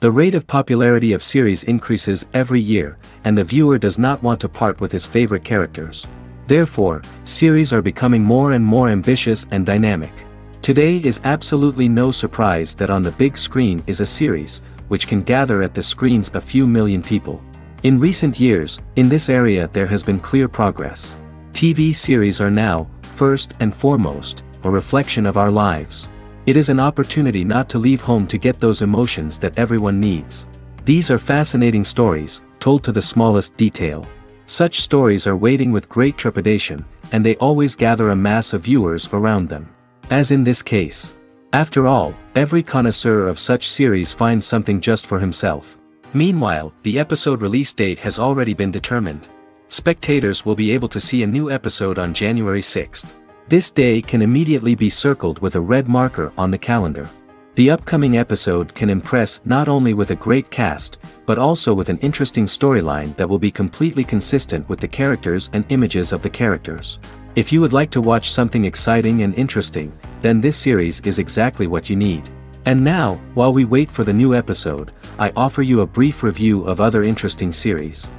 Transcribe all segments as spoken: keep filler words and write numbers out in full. The rate of popularity of series increases every year, and the viewer does not want to part with his favorite characters. Therefore, series are becoming more and more ambitious and dynamic. Today is absolutely no surprise that on the big screen is a series, which can gather at the screens a few million people. In recent years, in this area there has been clear progress. T V series are now, first and foremost, a reflection of our lives. It is an opportunity not to leave home to get those emotions that everyone needs. These are fascinating stories, told to the smallest detail. Such stories are waiting with great trepidation, and they always gather a mass of viewers around them. As in this case. After all, every connoisseur of such series finds something just for himself. Meanwhile, the episode release date has already been determined. Spectators will be able to see a new episode on January sixth. This day can immediately be circled with a red marker on the calendar. The upcoming episode can impress not only with a great cast, but also with an interesting storyline that will be completely consistent with the characters and images of the characters. If you would like to watch something exciting and interesting, then this series is exactly what you need. And now, while we wait for the new episode, I offer you a brief review of other interesting series.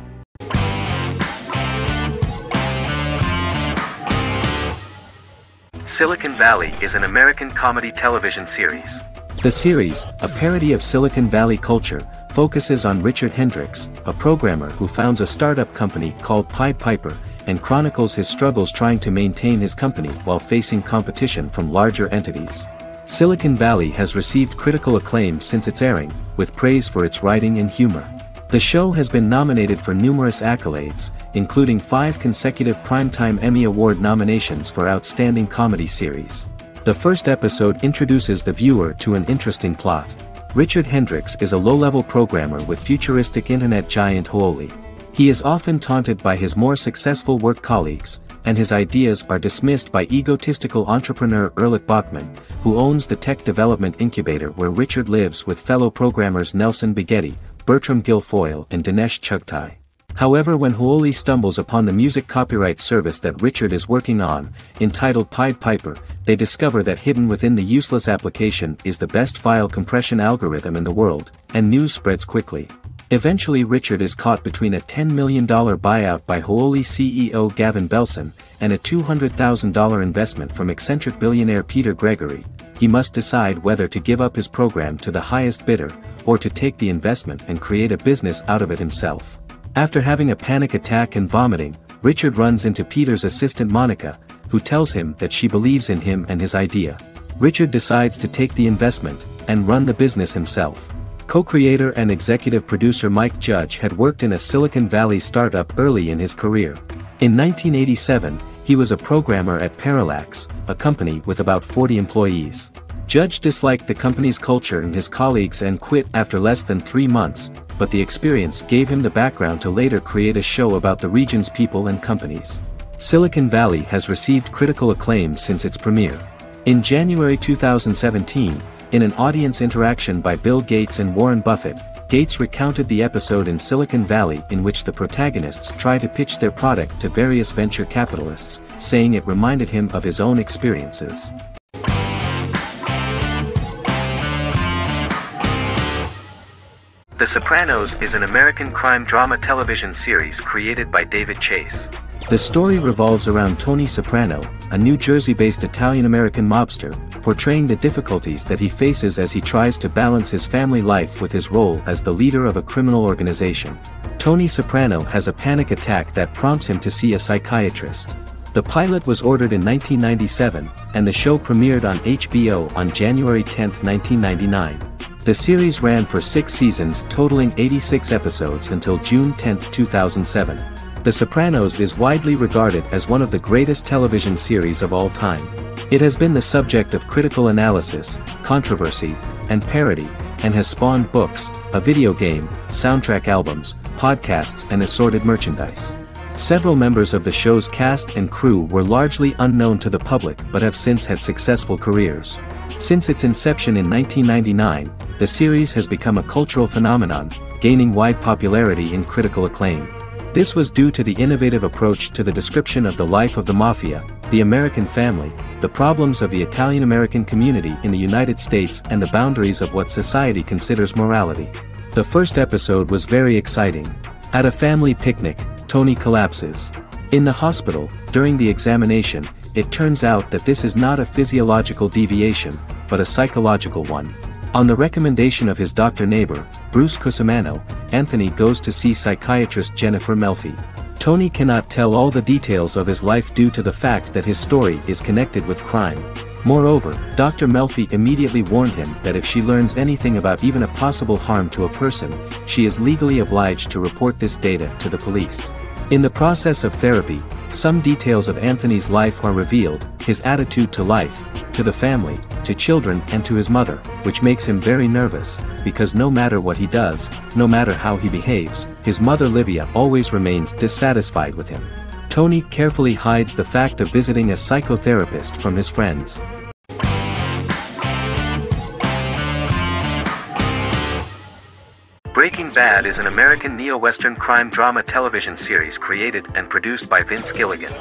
Silicon Valley is an American comedy television series. The series, a parody of Silicon Valley culture, focuses on Richard Hendricks, a programmer who founds a startup company called Pie Piper, and chronicles his struggles trying to maintain his company while facing competition from larger entities. Silicon Valley has received critical acclaim since its airing, with praise for its writing and humor. The show has been nominated for numerous accolades, including five consecutive Primetime Emmy Award nominations for Outstanding Comedy Series. The first episode introduces the viewer to an interesting plot. Richard Hendricks is a low-level programmer with futuristic internet giant Hooli. He is often taunted by his more successful work colleagues, and his ideas are dismissed by egotistical entrepreneur Ehrlich Bachmann, who owns the tech development incubator where Richard lives with fellow programmers Nelson Begetti, Bertram Guilfoyle and Dinesh Chugtai. However, when Hooli stumbles upon the music copyright service that Richard is working on, entitled Pie Piper, they discover that hidden within the useless application is the best file compression algorithm in the world, and news spreads quickly. Eventually Richard is caught between a ten million dollar buyout by Hooli C E O Gavin Belson, and a two hundred thousand dollar investment from eccentric billionaire Peter Gregory. He must decide whether to give up his program to the highest bidder, or to take the investment and create a business out of it himself. After having a panic attack and vomiting, Richard runs into Peter's assistant Monica, who tells him that she believes in him and his idea. Richard decides to take the investment, and run the business himself. Co-creator and executive producer Mike Judge had worked in a Silicon Valley startup early in his career. In nineteen eighty-seven, he was a programmer at Parallax, a company with about forty employees. Judge disliked the company's culture and his colleagues and quit after less than three months, but the experience gave him the background to later create a show about the region's people and companies. Silicon Valley has received critical acclaim since its premiere. In January two thousand seventeen, in an audience interaction by Bill Gates and Warren Buffett, Gates recounted the episode in Silicon Valley in which the protagonists try to pitch their product to various venture capitalists, saying it reminded him of his own experiences. The Sopranos is an American crime drama television series created by David Chase. The story revolves around Tony Soprano, a New Jersey-based Italian-American mobster, portraying the difficulties that he faces as he tries to balance his family life with his role as the leader of a criminal organization. Tony Soprano has a panic attack that prompts him to see a psychiatrist. The pilot was ordered in nineteen ninety-seven, and the show premiered on H B O on January tenth nineteen ninety-nine. The series ran for six seasons totaling eighty-six episodes until June tenth two thousand seven. The Sopranos is widely regarded as one of the greatest television series of all time. It has been the subject of critical analysis, controversy, and parody, and has spawned books, a video game, soundtrack albums, podcasts and assorted merchandise. Several members of the show's cast and crew were largely unknown to the public but have since had successful careers. Since its inception in nineteen ninety-nine, the series has become a cultural phenomenon, gaining wide popularity and critical acclaim. This was due to the innovative approach to the description of the life of the mafia, the American family, the problems of the Italian-American community in the United States and the boundaries of what society considers morality. The first episode was very exciting. At a family picnic, Tony collapses. In the hospital, during the examination, it turns out that this is not a physiological deviation, but a psychological one. On the recommendation of his doctor neighbor, Bruce Cusimano, Anthony goes to see psychiatrist Jennifer Melfi. Tony cannot tell all the details of his life due to the fact that his story is connected with crime. Moreover, Doctor Melfi immediately warned him that if she learns anything about even a possible harm to a person, she is legally obliged to report this data to the police. In the process of therapy, some details of Anthony's life are revealed, his attitude to life, to the family, to children and to his mother, which makes him very nervous, because no matter what he does, no matter how he behaves, his mother Livia always remains dissatisfied with him. Tony carefully hides the fact of visiting a psychotherapist from his friends. Breaking Bad is an American neo-western crime drama television series created and produced by Vince Gilligan.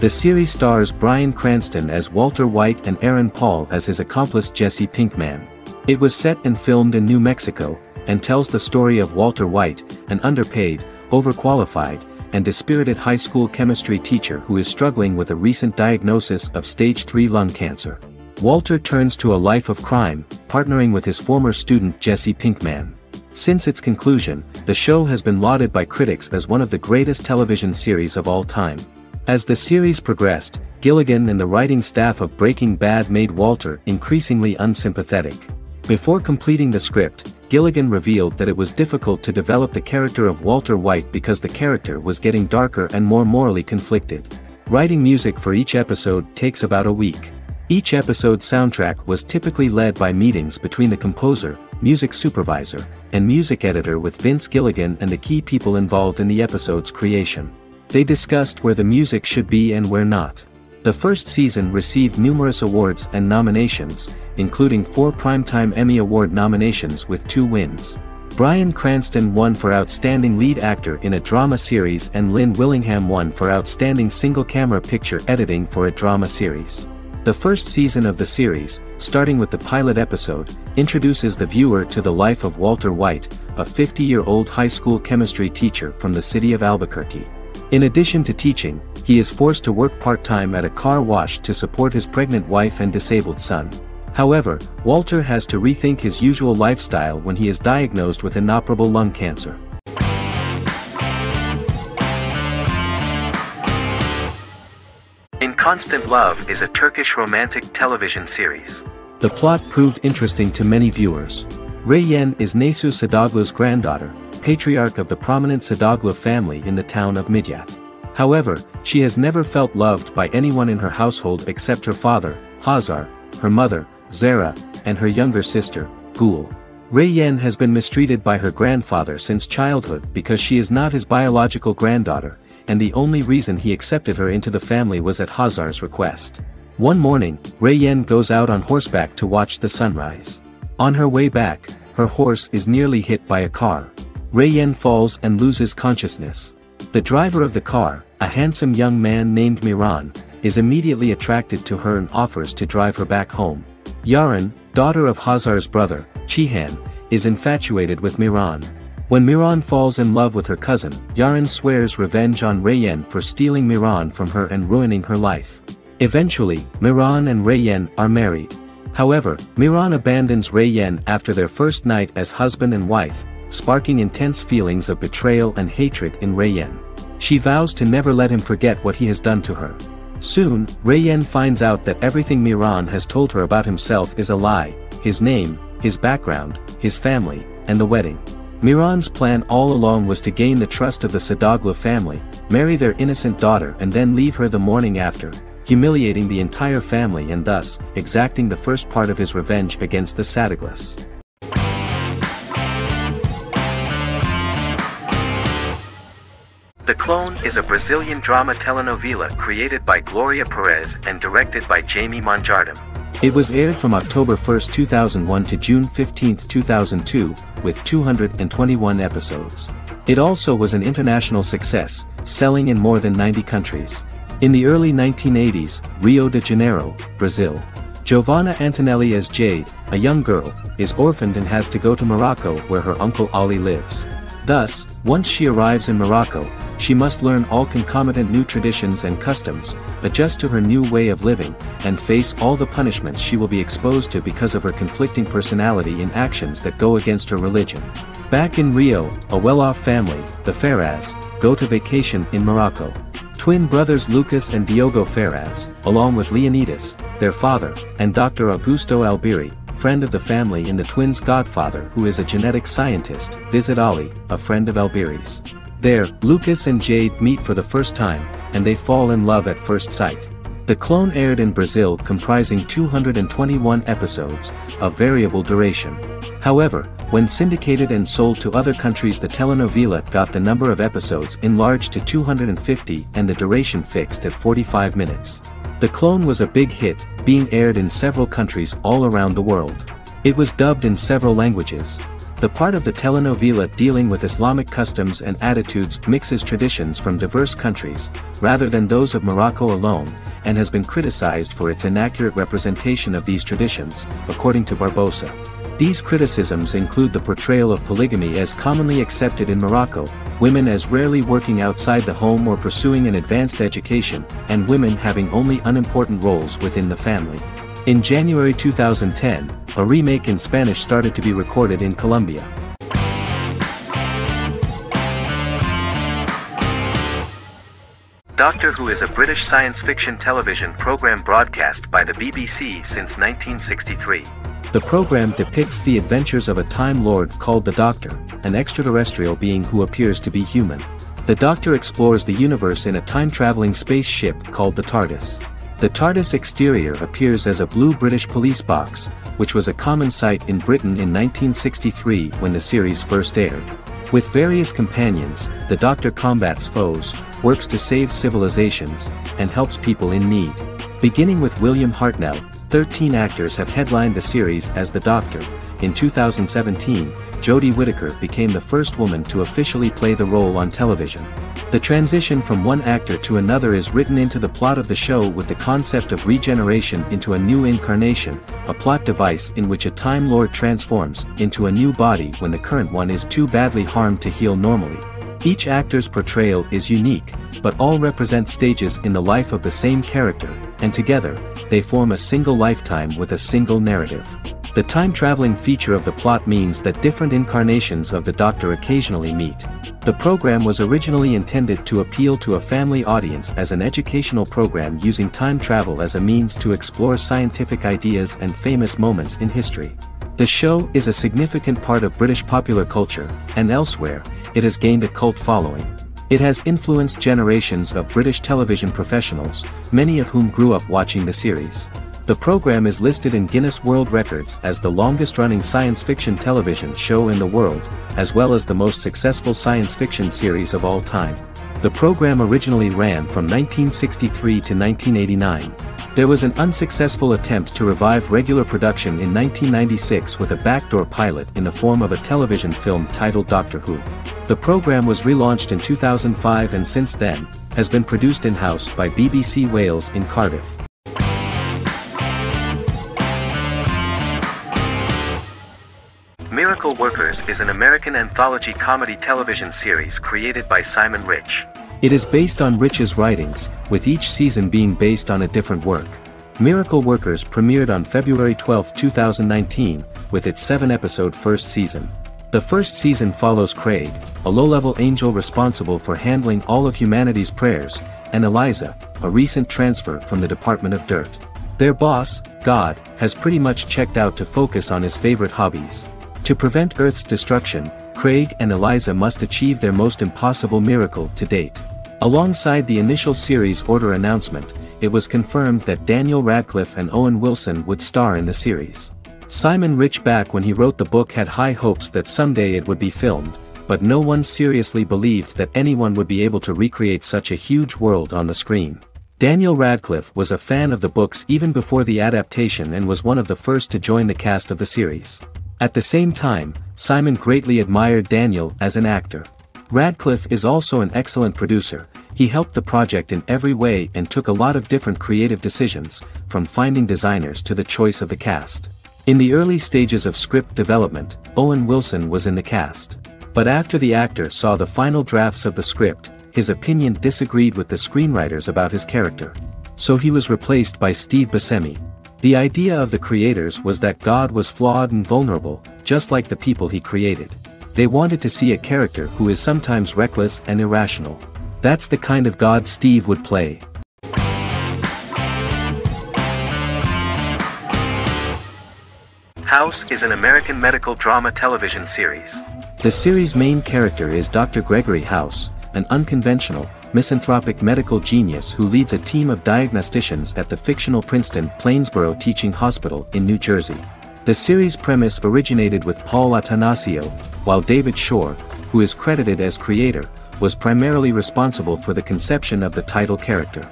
The series stars Bryan Cranston as Walter White and Aaron Paul as his accomplice Jesse Pinkman. It was set and filmed in New Mexico, and tells the story of Walter White, an underpaid, overqualified, and dispirited high school chemistry teacher who is struggling with a recent diagnosis of stage three lung cancer. Walter turns to a life of crime, partnering with his former student Jesse Pinkman. Since its conclusion, the show has been lauded by critics as one of the greatest television series of all time. As the series progressed, Gilligan and the writing staff of Breaking Bad made Walter increasingly unsympathetic. Before completing the script, Gilligan revealed that it was difficult to develop the character of Walter White because the character was getting darker and more morally conflicted. Writing music for each episode takes about a week. Each episode's soundtrack was typically led by meetings between the composer, music supervisor, and music editor with Vince Gilligan and the key people involved in the episode's creation. They discussed where the music should be and where not. The first season received numerous awards and nominations, including four Primetime Emmy Award nominations with two wins. Bryan Cranston won for Outstanding Lead Actor in a Drama Series and Lynn Willingham won for Outstanding Single Camera Picture Editing for a Drama Series. The first season of the series, starting with the pilot episode, introduces the viewer to the life of Walter White, a fifty-year-old high school chemistry teacher from the city of Albuquerque. In addition to teaching, he is forced to work part-time at a car wash to support his pregnant wife and disabled son. However, Walter has to rethink his usual lifestyle when he is diagnosed with inoperable lung cancer. In Constant Love is a Turkish romantic television series. The plot proved interesting to many viewers. Reyyan is Nesu Sadoglu's granddaughter, patriarch of the prominent Sadoglu family in the town of Midyat. However, she has never felt loved by anyone in her household except her father, Hazar, her mother, Zara, and her younger sister, Gul. Reyyan has been mistreated by her grandfather since childhood because she is not his biological granddaughter, and the only reason he accepted her into the family was at Hazar's request. One morning, Reyyan goes out on horseback to watch the sunrise. On her way back, her horse is nearly hit by a car. Reyyan falls and loses consciousness. The driver of the car, a handsome young man named Miran, is immediately attracted to her and offers to drive her back home. Yaren, daughter of Hazar's brother, Cihan, is infatuated with Miran. When Miran falls in love with her cousin, Yaren swears revenge on Reyyan for stealing Miran from her and ruining her life. Eventually, Miran and Reyyan are married. However, Miran abandons Reyyan after their first night as husband and wife, sparking intense feelings of betrayal and hatred in Reyyan. She vows to never let him forget what he has done to her. Soon, Reyyan finds out that everything Miran has told her about himself is a lie: his name, his background, his family, and the wedding. Miran's plan all along was to gain the trust of the Sadoglu family, marry their innocent daughter and then leave her the morning after, humiliating the entire family and thus exacting the first part of his revenge against the Sadoglus. The Clone is a Brazilian drama telenovela created by Gloria Perez and directed by Jamie Monjardim. It was aired from October first two thousand one to June fifteenth two thousand two, with two hundred twenty-one episodes. It also was an international success, selling in more than ninety countries. In the early nineteen eighties, Rio de Janeiro, Brazil, Giovanna Antonelli as Jade, a young girl, is orphaned and has to go to Morocco where her uncle Ali lives. Thus, once she arrives in Morocco, she must learn all concomitant new traditions and customs, adjust to her new way of living, and face all the punishments she will be exposed to because of her conflicting personality and actions that go against her religion. Back in Rio, a well-off family, the Ferraz, go to vacation in Morocco. Twin brothers Lucas and Diogo Ferraz, along with Leonidas, their father, and Doctor Augusto Albiri, friend of the family and the twins' godfather who is a genetic scientist, visit Ali, a friend of Albiri's. There, Lucas and Jade meet for the first time, and they fall in love at first sight. The clone aired in Brazil comprising two hundred twenty-one episodes, of variable duration. However, when syndicated and sold to other countries, the telenovela got the number of episodes enlarged to two hundred fifty and the duration fixed at forty-five minutes. The Clone was a big hit, being aired in several countries all around the world. It was dubbed in several languages. The part of the telenovela dealing with Islamic customs and attitudes mixes traditions from diverse countries, rather than those of Morocco alone, and has been criticized for its inaccurate representation of these traditions, according to Barbosa. These criticisms include the portrayal of polygamy as commonly accepted in Morocco, women as rarely working outside the home or pursuing an advanced education, and women having only unimportant roles within the family. In January two thousand ten, a remake in Spanish started to be recorded in Colombia. Doctor Who is a British science fiction television program broadcast by the B B C since nineteen sixty-three. The program depicts the adventures of a Time Lord called the Doctor, an extraterrestrial being who appears to be human. The Doctor explores the universe in a time-traveling spaceship called the TARDIS. The TARDIS exterior appears as a blue British police box, which was a common sight in Britain in nineteen sixty-three when the series first aired. With various companions, the Doctor combats foes, works to save civilizations, and helps people in need. Beginning with William Hartnell, thirteen actors have headlined the series as the Doctor. In two thousand seventeen, Jodie Whittaker became the first woman to officially play the role on television. The transition from one actor to another is written into the plot of the show with the concept of regeneration into a new incarnation, a plot device in which a Time Lord transforms into a new body when the current one is too badly harmed to heal normally. Each actor's portrayal is unique, but all represent stages in the life of the same character, and together, they form a single lifetime with a single narrative. The time-traveling feature of the plot means that different incarnations of the Doctor occasionally meet. The program was originally intended to appeal to a family audience as an educational program using time travel as a means to explore scientific ideas and famous moments in history. The show is a significant part of British popular culture, and elsewhere, it has gained a cult following. It has influenced generations of British television professionals, many of whom grew up watching the series. The program is listed in Guinness World Records as the longest-running science fiction television show in the world, as well as the most successful science fiction series of all time. The program originally ran from nineteen sixty-three to nineteen eighty-nine. There was an unsuccessful attempt to revive regular production in nineteen ninety-six with a backdoor pilot in the form of a television film titled Doctor Who. The program was relaunched in two thousand five and since then, has been produced in-house by B B C Wales in Cardiff. Miracle Workers is an American anthology comedy television series created by Simon Rich. It is based on Rich's writings, with each season being based on a different work. Miracle Workers premiered on February twelfth two thousand nineteen, with its seven-episode first season. The first season follows Craig, a low-level angel responsible for handling all of humanity's prayers, and Eliza, a recent transfer from the Department of Dirt. Their boss, God, has pretty much checked out to focus on his favorite hobbies. To prevent Earth's destruction, Craig and Eliza must achieve their most impossible miracle to date. Alongside the initial series order announcement, it was confirmed that Daniel Radcliffe and Owen Wilson would star in the series. Simon Rich, back when he wrote the book, had high hopes that someday it would be filmed, but no one seriously believed that anyone would be able to recreate such a huge world on the screen. Daniel Radcliffe was a fan of the books even before the adaptation and was one of the first to join the cast of the series. At the same time, Simon greatly admired Daniel as an actor. Radcliffe is also an excellent producer. He helped the project in every way and took a lot of different creative decisions, from finding designers to the choice of the cast. In the early stages of script development, Owen Wilson was in the cast. But after the actor saw the final drafts of the script, his opinion disagreed with the screenwriters about his character. So he was replaced by Steve Buscemi. The idea of the creators was that God was flawed and vulnerable, just like the people he created. They wanted to see a character who is sometimes reckless and irrational. That's the kind of God Steve would play. House is an American medical drama television series. The series' main character is Doctor Gregory House, an unconventional, misanthropic medical genius who leads a team of diagnosticians at the fictional Princeton Plainsboro Teaching Hospital in New Jersey. The series' premise originated with Paul Attanasio, while David Shore, who is credited as creator, was primarily responsible for the conception of the title character.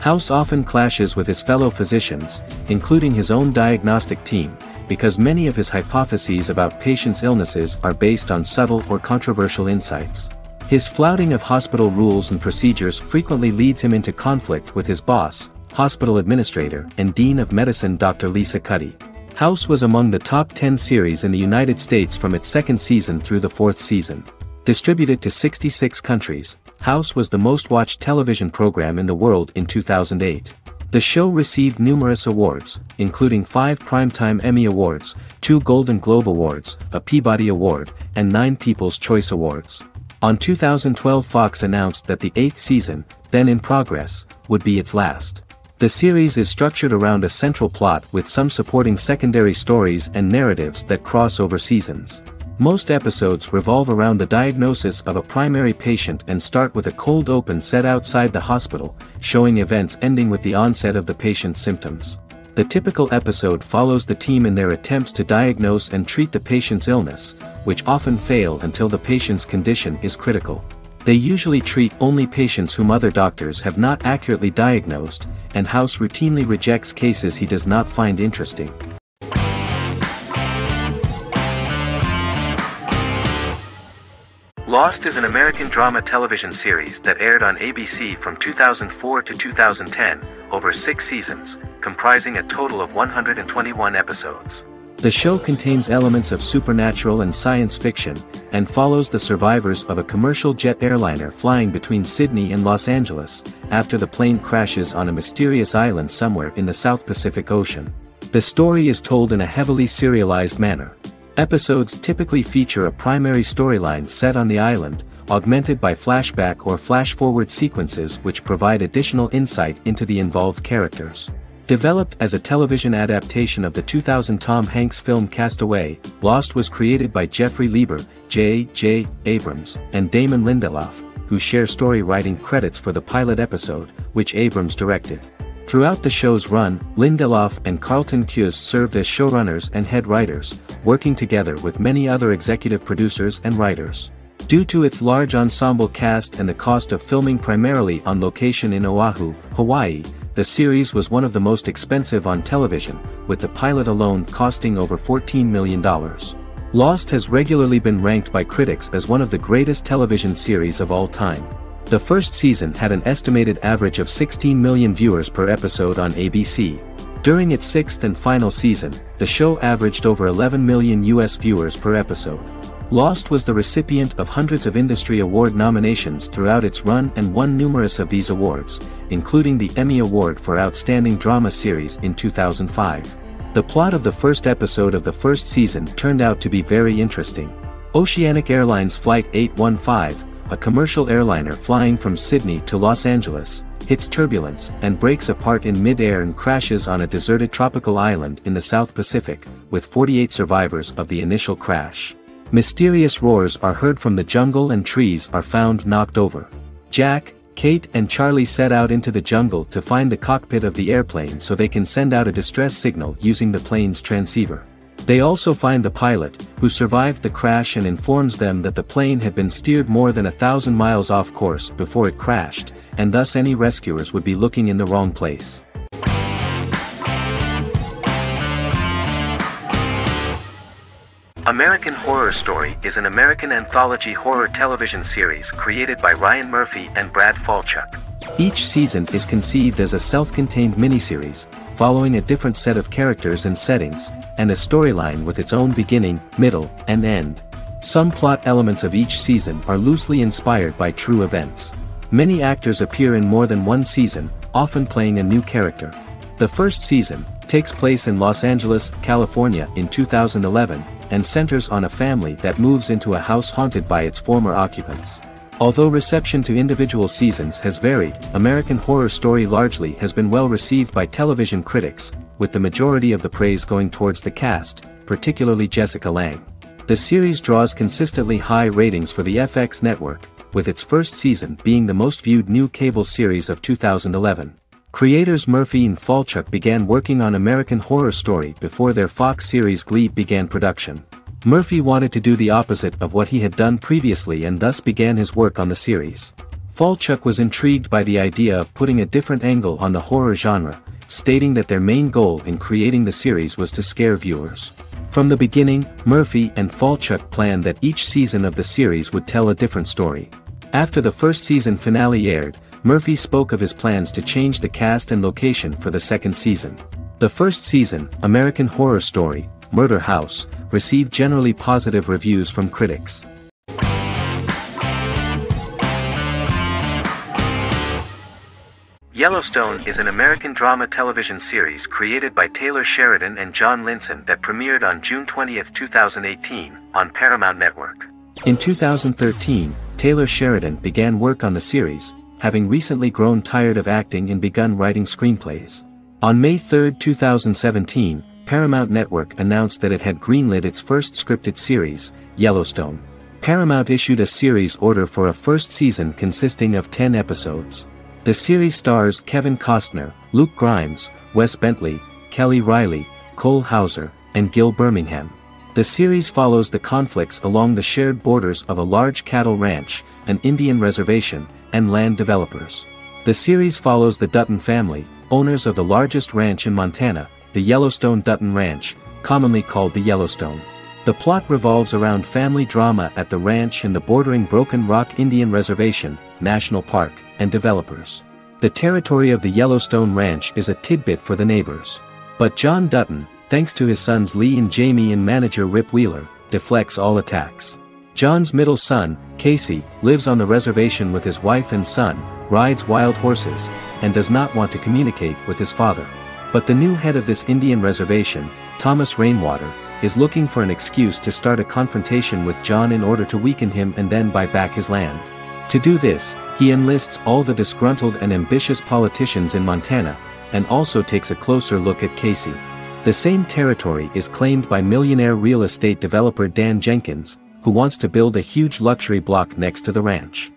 House often clashes with his fellow physicians, including his own diagnostic team, because many of his hypotheses about patients' illnesses are based on subtle or controversial insights. His flouting of hospital rules and procedures frequently leads him into conflict with his boss, hospital administrator and dean of medicine Doctor Lisa Cuddy. House was among the top ten series in the United States from its second season through the fourth season. Distributed to sixty-six countries, House was the most-watched television program in the world in two thousand eight. The show received numerous awards, including five Primetime Emmy Awards, two Golden Globe Awards, a Peabody Award, and nine People's Choice Awards. On two thousand twelve, Fox announced that the eighth season, then in progress, would be its last. The series is structured around a central plot with some supporting secondary stories and narratives that cross over seasons. Most episodes revolve around the diagnosis of a primary patient and start with a cold open set outside the hospital, showing events ending with the onset of the patient's symptoms. The typical episode follows the team in their attempts to diagnose and treat the patient's illness, which often fail until the patient's condition is critical. They usually treat only patients whom other doctors have not accurately diagnosed, and House routinely rejects cases he does not find interesting. Lost is an American drama television series that aired on A B C from two thousand four to two thousand ten, over six seasons, comprising a total of one hundred twenty-one episodes. The show contains elements of supernatural and science fiction, and follows the survivors of a commercial jet airliner flying between Sydney and Los Angeles, after the plane crashes on a mysterious island somewhere in the South Pacific Ocean. The story is told in a heavily serialized manner. Episodes typically feature a primary storyline set on the island, augmented by flashback or flash-forward sequences which provide additional insight into the involved characters. Developed as a television adaptation of the two thousand Tom Hanks film Castaway, Lost was created by Jeffrey Lieber, J J Abrams, and Damon Lindelof, who share story writing credits for the pilot episode, which Abrams directed. Throughout the show's run, Lindelof and Carlton Cuse served as showrunners and head writers, working together with many other executive producers and writers. Due to its large ensemble cast and the cost of filming primarily on location in Oahu, Hawaii, the series was one of the most expensive on television, with the pilot alone costing over fourteen million dollars. Lost has regularly been ranked by critics as one of the greatest television series of all time. The first season had an estimated average of sixteen million viewers per episode on A B C. During its sixth and final season, the show averaged over eleven million U S viewers per episode. Lost was the recipient of hundreds of industry award nominations throughout its run and won numerous of these awards, including the Emmy Award for Outstanding Drama Series in two thousand five. The plot of the first episode of the first season turned out to be very interesting. Oceanic Airlines Flight eight one five, a commercial airliner flying from Sydney to Los Angeles, hits turbulence and breaks apart in mid-air and crashes on a deserted tropical island in the South Pacific, with forty-eight survivors of the initial crash. Mysterious roars are heard from the jungle and trees are found knocked over. Jack, Kate and Charlie set out into the jungle to find the cockpit of the airplane so they can send out a distress signal using the plane's transceiver. They also find the pilot, who survived the crash and informs them that the plane had been steered more than a thousand miles off course before it crashed, and thus any rescuers would be looking in the wrong place. American Horror Story is an American anthology horror television series created by Ryan Murphy and Brad Falchuk. Each season is conceived as a self-contained miniseries, following a different set of characters and settings, and a storyline with its own beginning, middle, and end. Some plot elements of each season are loosely inspired by true events. Many actors appear in more than one season, often playing a new character. The first season takes place in Los Angeles, California in two thousand eleven, and centers on a family that moves into a house haunted by its former occupants. Although reception to individual seasons has varied, American Horror Story largely has been well received by television critics, with the majority of the praise going towards the cast, particularly Jessica Lange. The series draws consistently high ratings for the F X network, with its first season being the most viewed new cable series of two thousand eleven. Creators Murphy and Falchuk began working on American Horror Story before their Fox series Glee began production. Murphy wanted to do the opposite of what he had done previously and thus began his work on the series. Falchuk was intrigued by the idea of putting a different angle on the horror genre, stating that their main goal in creating the series was to scare viewers. From the beginning, Murphy and Falchuk planned that each season of the series would tell a different story. After the first season finale aired, Murphy spoke of his plans to change the cast and location for the second season. The first season, American Horror Story, Murder House, received generally positive reviews from critics. Yellowstone is an American drama television series created by Taylor Sheridan and John Linson that premiered on June twentieth two thousand eighteen, on Paramount Network. In two thousand thirteen, Taylor Sheridan began work on the series, having recently grown tired of acting and begun writing screenplays. On May third two thousand seventeen, Paramount Network announced that it had greenlit its first scripted series, Yellowstone. Paramount issued a series order for a first season consisting of ten episodes. The series stars Kevin Costner, Luke Grimes, Wes Bentley, Kelly Riley, Cole Hauser, and Gil Birmingham. The series follows the conflicts along the shared borders of a large cattle ranch, an Indian reservation, and land developers. The series follows the Dutton family, owners of the largest ranch in Montana, the Yellowstone Dutton Ranch, commonly called the Yellowstone. The plot revolves around family drama at the ranch and the bordering Broken Rock Indian Reservation, National Park, and developers. The territory of the Yellowstone Ranch is a tidbit for the neighbors. But John Dutton, thanks to his sons Lee and Jamie and manager Rip Wheeler, deflects all attacks. John's middle son, Casey, lives on the reservation with his wife and son, rides wild horses, and does not want to communicate with his father. But the new head of this Indian reservation, Thomas Rainwater, is looking for an excuse to start a confrontation with John in order to weaken him and then buy back his land. To do this, he enlists all the disgruntled and ambitious politicians in Montana, and also takes a closer look at Casey. The same territory is claimed by millionaire real estate developer Dan Jenkins, who wants to build a huge luxury block next to the ranch.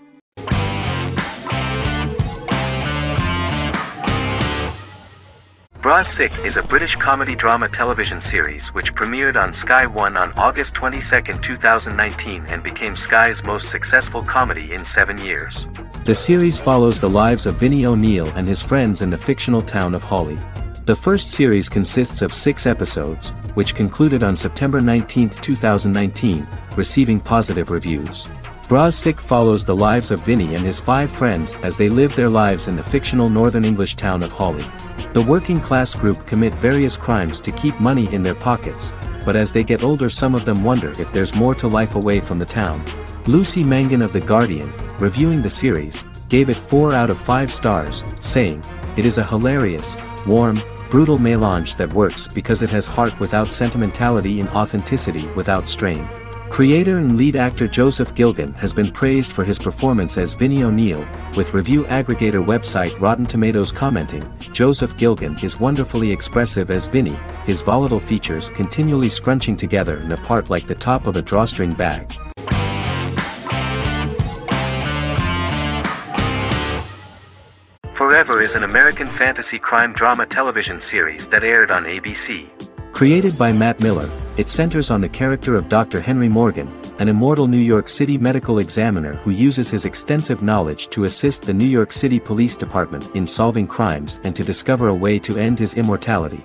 Bra Sick is a British comedy-drama television series which premiered on Sky One on August twenty-second two thousand nineteen and became Sky's most successful comedy in seven years. The series follows the lives of Vinnie O'Neill and his friends in the fictional town of Hooli. The first series consists of six episodes, which concluded on September nineteenth two thousand nineteen, receiving positive reviews. Bra Sick follows the lives of Vinnie and his five friends as they live their lives in the fictional northern English town of Hooli. The working class group commit various crimes to keep money in their pockets, but as they get older some of them wonder if there's more to life away from the town. Lucy Mangan of The Guardian, reviewing the series, gave it four out of five stars, saying, "It is a hilarious, warm, brutal melange that works because it has heart without sentimentality and authenticity without strain." Creator and lead actor Joseph Gilgan has been praised for his performance as Vinnie O'Neill, with review aggregator website Rotten Tomatoes commenting, "Joseph Gilgan is wonderfully expressive as Vinnie, his volatile features continually scrunching together and apart like the top of a drawstring bag." Forever is an American fantasy crime drama television series that aired on A B C. Created by Matt Miller, it centers on the character of Doctor Henry Morgan, an immortal New York City medical examiner who uses his extensive knowledge to assist the New York City Police Department in solving crimes and to discover a way to end his immortality.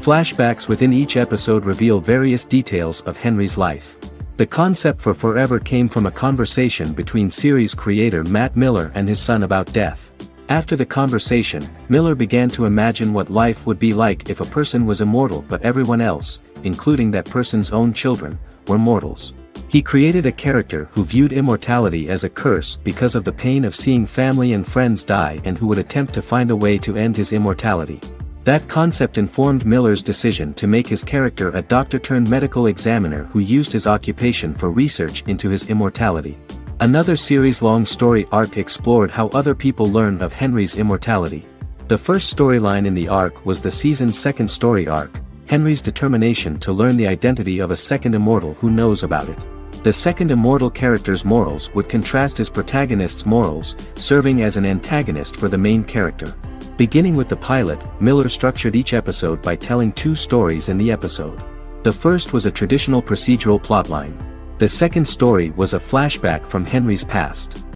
Flashbacks within each episode reveal various details of Henry's life. The concept for Forever came from a conversation between series creator Matt Miller and his son about death. After the conversation, Miller began to imagine what life would be like if a person was immortal but everyone else, including that person's own children, were mortals. He created a character who viewed immortality as a curse because of the pain of seeing family and friends die and who would attempt to find a way to end his immortality. That concept informed Miller's decision to make his character a doctor-turned-medical examiner who used his occupation for research into his immortality. Another series-long story arc explored how other people learn of Henry's immortality. The first storyline in the arc was the season's second story arc, Henry's determination to learn the identity of a second immortal who knows about it. The second immortal character's morals would contrast his protagonist's morals, serving as an antagonist for the main character. Beginning with the pilot, Miller structured each episode by telling two stories in the episode. The first was a traditional procedural plotline. The second story was a flashback from Henry's past.